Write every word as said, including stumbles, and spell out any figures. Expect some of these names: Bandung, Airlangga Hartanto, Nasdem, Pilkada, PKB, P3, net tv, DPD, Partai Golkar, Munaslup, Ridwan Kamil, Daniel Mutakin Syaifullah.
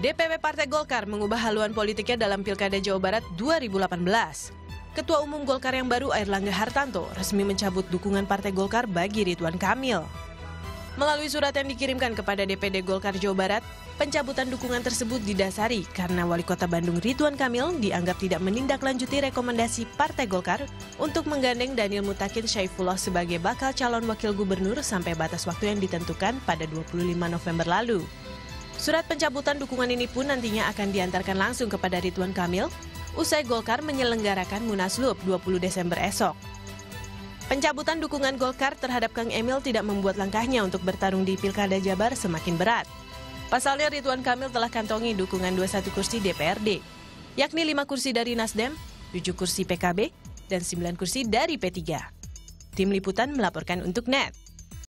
D P W Partai Golkar mengubah haluan politiknya dalam Pilkada Jawa Barat dua ribu delapan belas. Ketua Umum Golkar yang baru, Airlangga Hartanto, resmi mencabut dukungan Partai Golkar bagi Ridwan Kamil. Melalui surat yang dikirimkan kepada D P D Golkar Jawa Barat, pencabutan dukungan tersebut didasari karena Wali Kota Bandung Ridwan Kamil dianggap tidak menindaklanjuti rekomendasi Partai Golkar untuk menggandeng Daniel Mutakin Syaifullah sebagai bakal calon wakil gubernur sampai batas waktu yang ditentukan pada dua puluh lima November lalu. Surat pencabutan dukungan ini pun nantinya akan diantarkan langsung kepada Ridwan Kamil usai Golkar menyelenggarakan Munaslup dua puluh Desember esok. Pencabutan dukungan Golkar terhadap Kang Emil tidak membuat langkahnya untuk bertarung di Pilkada Jabar semakin berat. Pasalnya Ridwan Kamil telah kantongi dukungan dua puluh satu kursi D P R D, yakni lima kursi dari Nasdem, tujuh kursi P K B, dan sembilan kursi dari P tiga. Tim Liputan melaporkan untuk Net.